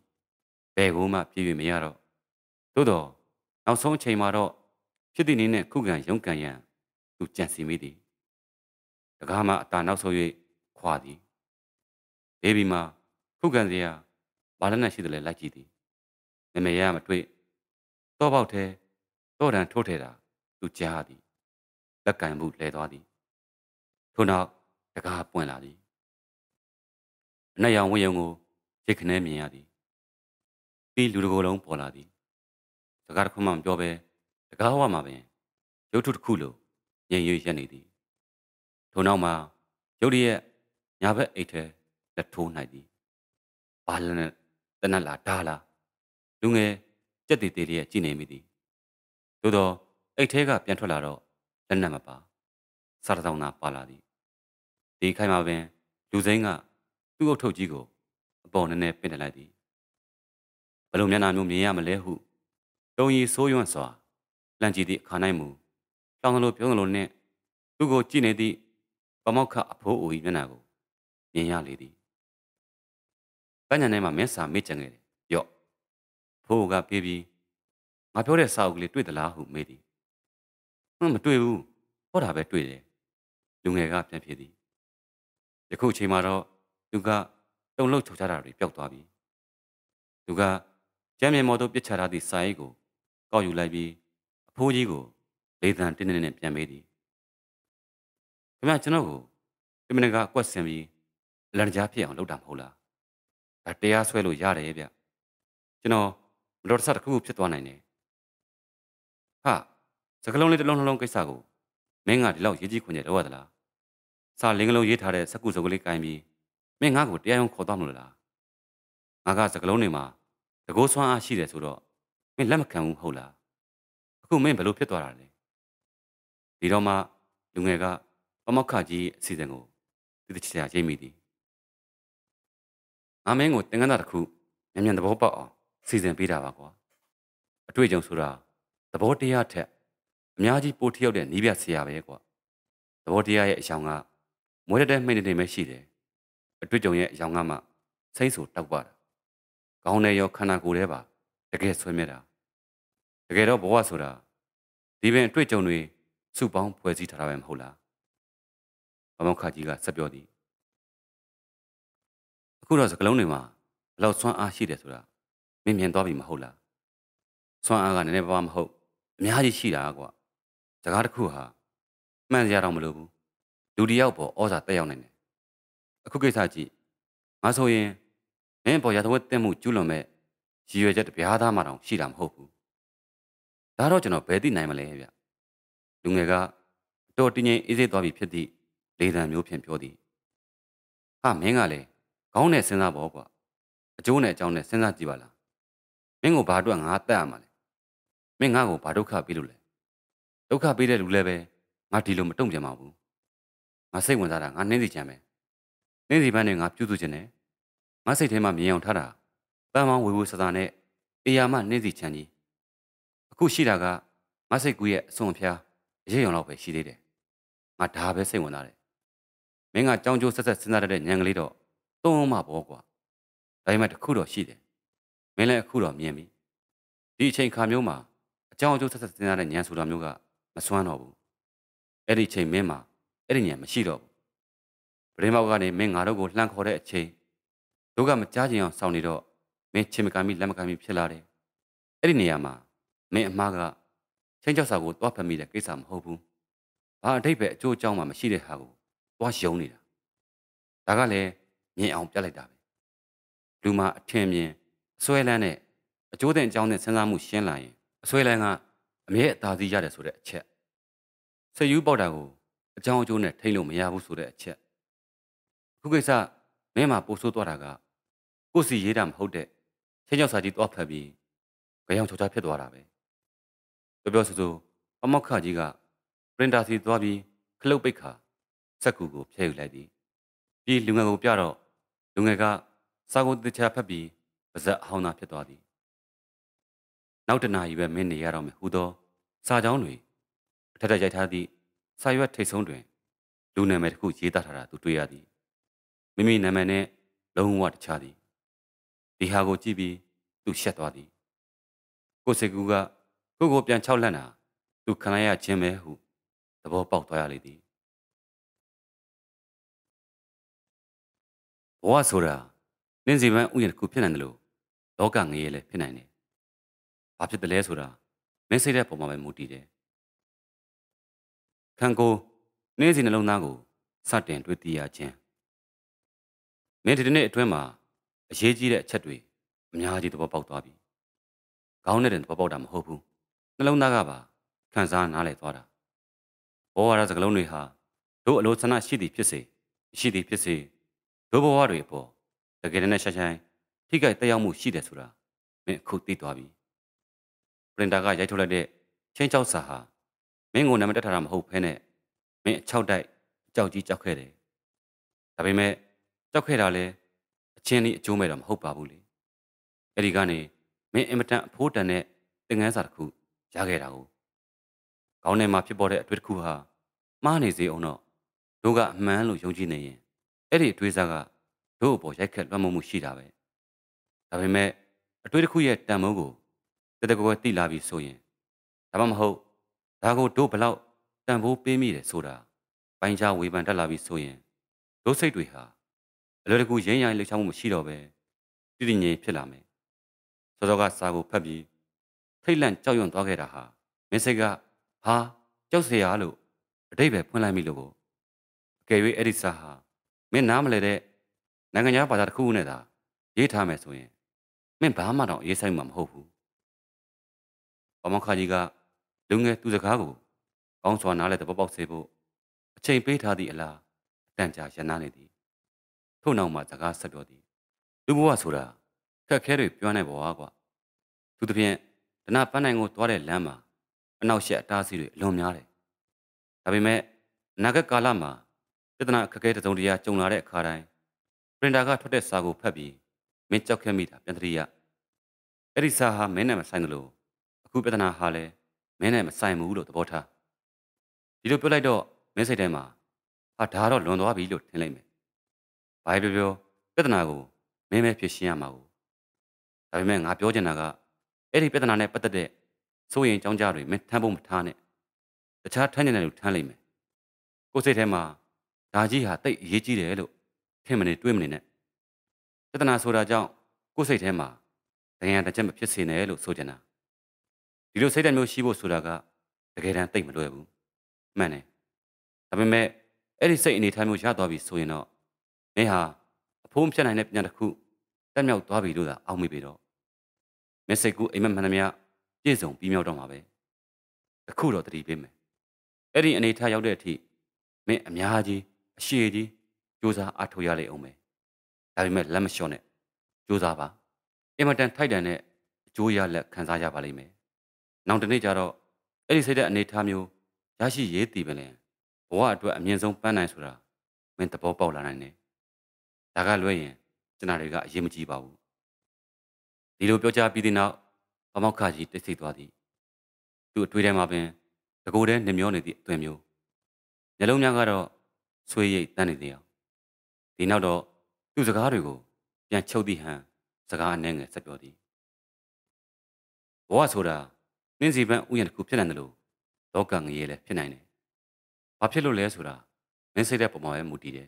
白狗嘛比比没下着，多多，俺上车嘛着。 这对人呢，口干勇敢呀，都真是美的。这个嘛，大脑属于快的，这边嘛，口干的呀，把人那些都来拉起的。那么也嘛对，多跑车、多人拖车啦，都加的，那干部来多的，头脑这个不难的。那样我用我，这可能没样的，比刘德国龙跑来的，这个恐怕没呗。 这个话嘛呗，有处苦了，也有些难的。头脑嘛，有的伢不爱吃，那土难的。巴拉呢，在那拉大啦，另外这对对的真难没的。多多爱吃个变出来了，真难么吧？啥子都拿巴拉的。离开嘛呗，就这个，都要偷几个，把那那变出来的。不如伢那牛面伢么来乎，容易手软耍。 兰吉的卡奈姆，上路平路呢，如果进来的，把毛卡阿婆乌伊面那个，人家来的，反正呢嘛没啥没讲的，哟，婆个 baby， 阿婆的啥屋里对的拉胡没的，那么对乌，我哪边对的，另外个偏偏的，一口气嘛着，那个东路出差那里比较多的，那个前面毛都别差那的三一个，高油来比。 Pojiko, leadan tinene piamedi. ခင်ဗျာကျွန်တော်ကိုဒီမနေ့ကကွက်ဆင်ပြီးလန်ကြားဖြစ်အောင်လုပ်တာမဟုတ်လား။ဒါတရားဆွဲလို့ရတယ်ဗျ။ကျွန်တော်မတော်တဆတစ်ခုခုဖြစ်သွားနိုင်တယ်။ဟာစကလုံးလေးတစ်လုံးနှလုံးကိစ္စကိုမင်းကဒီလောက်ရေးကြီးခွင့်ရတော့သလား။စာလင်းကလုံးရေးထားတဲ့စကုစုပ်ကလေးကိုင်ပြီးမင်းငါ့ကိုတရားရုံးခေါ်သွားမလို့လား။ငါကစကလုံးတွေမှာတကိုးဆွမ်းအားရှိတယ်ဆိုတော့မင်းလက်မခံဘူးဟုတ်လား။အခုမင်းဘယ်လိုဖြစ်သွားတာလဲ။ဒီတော့မှလူငယ်ကပမောက္ခကြီးအစီအစဉ်ကိုတိတိကျကျရေးမိသည်။ငါမင်းကိုတင်ကန်းတာတစ်ခုမြန်မြန်သဘောပေါက်အောင်စီစဉ်ပေးတာပါကွာ။အတွေ့အကြုံဆိုတာသဘောတရားထက်အများကြီးပိုထျောက်တဲ့နည်းပြဆရာပဲကွာ။သဘောတရားရဲ့အယောင်ကမွေးတဲ့မိတ်တွေပဲရှိတယ်။အတွေ့အကြုံရဲ့အယောင်ကမှစိတ်ဆူတောက်ပါတာ။ခေါင်းနဲ့ရောခန္ဓာကိုယ်ထဲပါတကယ်ဆွဲမြဲတာ။တကယ်တော့ဘဝဆိုတာဒီပင်အတွေ့အကြုံတွေစုပေါင်းဖွဲ့စည်းထားတာပဲမဟုတ်လား။အမောက်ခကြီးကဆက်ပြောသည်အခုတော့စကလုံးတွေမှာဘလောက်ဆွမ်းအားရှိတယ်ဆိုတာမင်းမြင်သွားပြီမဟုတ်လားဆွမ်းအားကနည်းနည်းပါးပါးမဟုတ်အများကြီးရှိတာကွာစကားတစ်ခုဟာမှန်စရာတော့မလိုဘူးလူတစ်ယောက်ပေါ်ဩဇာတက်ရောက်နိုင်တယ်အခုကိစ္စကြည့်ငါဆိုရင်မင်းပေါ်ရာသဝတ်တက်မှုကျူးလွန်မဲ့ရည်ရွယ်ချက်တပြားသားမှတောင်ရှိတာမဟုတ်ဘူးဒါတော့ကျွန်တော်ဘယ်သိနိုင်မလဲဗျလူငယ်ကအတော်တင်းငင်အေးစေးသွားပြီဖြစ်သည့်ဒေသမျိုးဖြင့်ပြောသည်ဟာမင်းကလည်းကောင်းတဲ့စဉ်းစားပေါ်ကွာအကျိုးနဲ့အကြောင်းနဲ့စဉ်းစားကြည့်ပါလားမင်းကိုဘာအတွက်ငါတတ်ရမှာလဲမင်းငါ့ကိုဘာဒုက္ခပေးလို့လဲဒုက္ခပေးတဲ့လူလည်းပဲငါဒီလိုမတုံ့ပြန်ပါဘူးငါစိတ်ဝင်စားတာငါနှင်းစီချမ်းပဲနှင်းစီပန်းတွေငါပြုစုခြင်းနဲ့ငါစိတ်ထဲမှာမြင်အောင်ထားတာတန်မောင်းဝေဝေဆဆာနဲ့အေယာမနှင်းစီချမ်းကြီးအခုရှိတာကငါစိတ်ကူးရဲ့အစွန်အဖျားအရေးရောင်တော့ပဲရှိသေးတယ်ငါဒါပဲစိတ်ဝင်စားတယ်မင်းကကြောင်ကျိုးဆက်ဆက်စဉ်းစားရတဲ့ညံကလေးတော့သုံးအောင်မပေါ်ကွာဒါပေမဲ့တစ်ခုတော့ရှိတယ်မင်းလည်းအခုတော့မြင်ပြီဒီအချိန်ခါမျိုးမှာအကြောင်ကျိုးဆက်ဆက်စဉ်းစားတဲ့ညံဆိုတာမျိုးကမစွမ်းတော့ဘူးအဲ့ဒီအချိန်မင်းမှာအဲ့ဒီညံမရှိတော့ဘူးပရင်းမောက်ကနေမင်းငါတို့ကိုလှမ်းခေါ်တဲ့အချိန်တို့ကမကြားချင်အောင်စောင့်နေတော့မင်းချင်မကမ်းပြီးလက်မကမ်းပြီးဖြစ်လာတယ်အဲ့ဒီနေရာမှာမင်းအမားကချင်းကြောက်စာကိုတွားဖက်မိတဲ့ကိစ္စမဟုတ်ဘူးဘာအထိပ္ပယ်အကျိုးအကြောင်းမှမရှိတဲ့ဟာကိုွားရုံနေတာဒါကလည်းမြင်အောင်ပြလိုက်တာပဲလူမှာအထင်မြင်အစွဲလန်းနဲ့အကျိုးတဲ့အကြောင်းနဲ့စဉ်းစားမှုရှင်းလာရင်အစွဲလန်းကအမြဲအသာစီးရတယ်ဆိုတဲ့အချက်စိတ်ယူပေါက်တာကိုအကြောင်းအကျိုးနဲ့ထိလို့မရဘူးဆိုတဲ့အချက်အခုကိစ္စမင်းမှာပိုဆိုးသွားတာကကိုယ်စီရေးတာမဟုတ်တဲ့ချင်းချောက်စာကြီးတွားဖက်ပြီးကြောင်ချောက်ချဖြစ်သွားတာပဲပြောပြောဆိုဆိုအမောက်ခကြီးကပရင်တာစီသွားပြီးခလုတ်ပိတ်ခါစက်ကူကိုဖျက်ယူလိုက်သည်ပြီးလူငယ်ကိုပြတော့လူငယ်ကစာကိုတစ်ချာဖတ်ပြီးပါဇက်ဟောင်းသာဖြစ်သွားသည်နောက်တနာရီပဲမင်းနေရတော့မယ်ဟူသောစာကြောင်းတွေအထက်ထက်ရိုက်ထားသည့်စာရွက်ထိပ်ဆုံးတွင်လူနာမည်တစ်ခုရေးသားထားတာသူတွေ့ရသည်မိမိနာမည်နဲ့လုံးဝတခြားသည်ဒီဟာကိုကြည့်ပြီးသူရှက်သွားသည်ကိုစိတ်ကူးကကိုကိုပြန်ခြောက်လှန့်တာသူခံရခြင်းပဲဟုသဘောပေါက်သွားရလေသည်ဘဝဆိုတာနှင်းစီပန်းဥယျာဉ်တစ်ခုဖြစ်နိုင်တယ်လို့လောကငရေလည်းဖြစ်နိုင်တယ်။ဘာဖြစ်တယ်လဲဆိုတာမင်းစိတ်တဲ့ပုံမှာပဲမူတည်တယ်။ခံကိုနှင်းစီနှလုံးသားကိုစတင်တွေ့သိရခြင်းမင်းဒီနေ့အတွင်းမှာအရေးကြီးတဲ့အချက်တွေအများကြီးသဘောပေါက်သွားပြီ။ခေါင်းနဲ့တင်သဘောပေါက်တာမဟုတ်ဘူး။နှလုံးသားကပါခံစားနားလည်သွားတာ။ဘောဝါဒစကားလုံးတွေဟာတို့အလိုဆန္ဒရှိသည်ဖြစ်စေရှိသည်ဖြစ်စေဘဝတွေပေါ်တကယ်နဲ့ရှာဆိုင်ထိခိုက်တက်ရောက်မှုရှိတယ်ဆိုတာမင်းအခုသိသွားပြီပရင်တာကရိုက်ထုတ်လိုက်တဲ့ချင်းချောက်စာဟာမင်းကိုနာမည်တက်ထားတာမဟုတ်ဘဲနဲ့မင်းအချောက်တိုက်အကြောက်ကြီးကြောက်ခဲ့တယ်ဒါပေမဲ့ကြောက်ခဲ့တာလည်းအချင်းကြီးအကျိုးမဲ့တော့မဟုတ်ပါဘူးလေအဲ့ဒီကနေမင်းအင်မတန်အဖိုးတန်တဲ့သင်ခန်းစာတစ်ခုရခဲ့တာကိုခေါင်းထဲမှာဖြစ်ပေါ်တဲ့အတွေ့အကြုံဟာမှားနေစေအောင်တော့တို့ကအမှန်လို့ယုံကြည်နေရင်အဲ့ဒီအတွေးစားကတို့အပေါ်ရိုက်ခတ်လွှမ်းမိုးမှုရှိတာပဲဒါပေမဲ့အတွေးတစ်ခုရဲ့တန်ဖိုးကိုတတကွယ်သိလာပြီဆိုရင်ဒါမှမဟုတ်ဒါကိုတို့ဘလောက်တန်ဖိုးပေးမိတယ်ဆိုတာပိုင်းခြားဝေဖန်တတ်လာပြီဆိုရင်တို့စိတ်တွေဟာအလွယ်တကူရင်းရိုင်းလှုပ်ရှားမှုမရှိတော့ပဲတည်တည်ငြိမ်ဖြစ်လာမယ်စောစောကစာကိုဖတ်ပြီးထိတ်လန့်ကြောက်ရွံ့သွားခဲ့တာဟာမင်းစိတ်ကဟာကြောက်စရာလို့အတိတ်ပဲဖွင့်လိုက်မိလို့ Kewi Eric Saha, men nama lede, nanganya pada aku ni dah, ye tham esuye, men bahama dong ye sayang mampu. Orang kajiga, dengge tu zakago, orang suan nale dapat bawa sebo, ceng pita di elah, dan cahaya nale di, tu nauma zakat sebo di, tu buat sura, kekeru pianai bawa gua, tu tu pian, tanah panai ngo tuare lama, nau siat tasiru lomnyare, tapi me naga kalama. Tetapi kakek itu dia cuma ada karai. Perindaga terus sagu pergi, mencak yang mila penteriak. Eri sah mana masai nulu, aku betulnya hale mana masai mulu tu botha. Jilid pelai do masai tema, ada haro londoa bilut helai me. Bayi beliau betulnya aku, memeh pesiam aku. Tapi memang apa aja naga, eri betulnya ne betulnya, soalnya cangjaru metambu metane, tercah tanya nelu helai me. Kosai tema. Taji hati ye ciri elu, teman itu teman ini. Tetapi saudara jauh, kusai tema, dengan macam macam ni elu saudara. Jika saya dan mesti bos saudara, terkena tadi malu aku. Mana? Tapi saya, elu saya ini tadi mesti ada bisu ini. Mehah, pun saya hendak punya aku, dan saya ada bisu dah, awam bisu. Mesti aku imam mana mea, jisung bimau dalam abe. Aku dah terima. Elu ini tadi jauh dari, saya amnyaji. Siapa juga atau yang lain umai, tapi malam siapa juga apa, emerdan Thailand juga lekang saja balik me. Nampak ni cara, ini saja ni thamio, jadi ye tiba le, buat dua menyesong panai sura, mentapau paulan ni. Jaga luaran, jenariga ye muci bau. Di luar pelajar bidina, kamu kaji tersituasi. Tu tu dia mabe, teguran demi orang itu demi. Jalur yang cara. Suai tani dia. Di nado tu sekarang yang cawdi han sekarang neng seperti. Bawa sura, menzipan uyan kupcilan dulu, dokang ye le penai. Papcilu le sura, menzida pemawai mudi je.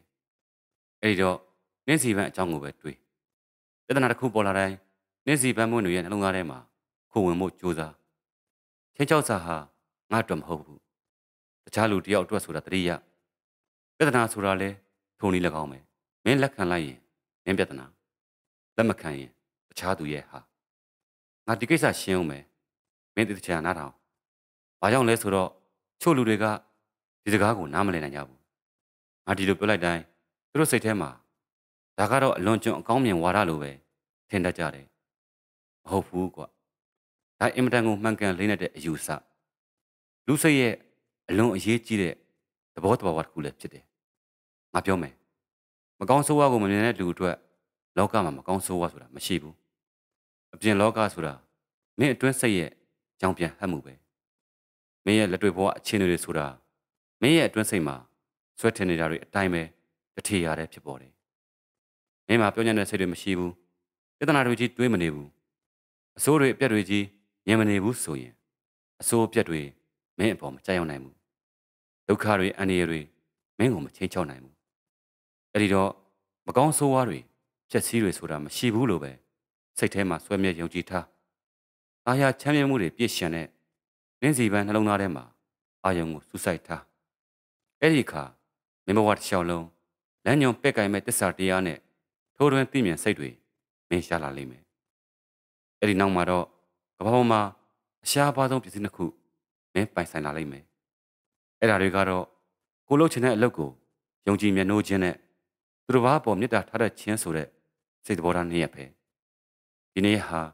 Erido menzipan canggu betui. Tetapi nak kupolarai, menzipan monu yang lungarai ma, kuwe mo juza. Kencau sah, ngadam hawu. Tercalu dia utua sura teriak. Betulnya surah le, thoni lagau me, main lakukan lagi, main betulnya, lama kaya, cahdu ye ha. Ngadi kisah siang me, main itu cahaya narau. Bayang le surah, culu dega, dijaga nama le najabu. Ngadi lupa lagi dah, terus setema, takaro lonjong kaum yang waralu be, tenda cari, hofu kuat. Tapi emtangu mungkin lina de jusa, lusa ye, long ye ciri. Terbaik bawat kulit cede. Macam mana? Macam suara aku mana dulu tu, logak mana macam suara sudah masih bu. Abjad logak sudah, mana tuan saya jampian hamu be. Mana letup bawa cina le sudah, mana tuan saya mah suatu ni dari time tertiar le cebore. Mana macam mana saya masih bu? Kita nak rujuk dua mana bu? Suruh biar rujuk yang mana bu soye. Suruh biar rujuk mana pom caya orang bu. Tukar itu ane itu, mengum cincau naik. Erido, macam suara itu, ciri suara masih bulu be, setempat suami yang cita. Ayah cemeh mula biasanya, nenziban halau nara ma, ayahmu susah ta. Erika, membuat sialan, lenyap pekai metersartiane, thoran timan sedui, menjalani. Erinang maro, kebawah ma, siapa dong jadi nakku, mempanjang lalai. Erari karo, kalau cina lagu, yang jimnya nojine, terubah bomnya dah tera cian sura, sedoran ni apa? Ini ha,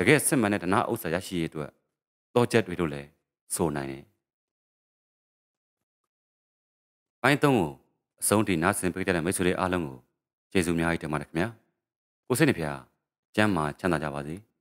jika semana tanah usaha sih itu, dojet itu le, sona ni. Aintongu, soundi nasin perjalanan mesure alangu, Jesusnya itu maraknya, usen dia, jam mah canda jawadi,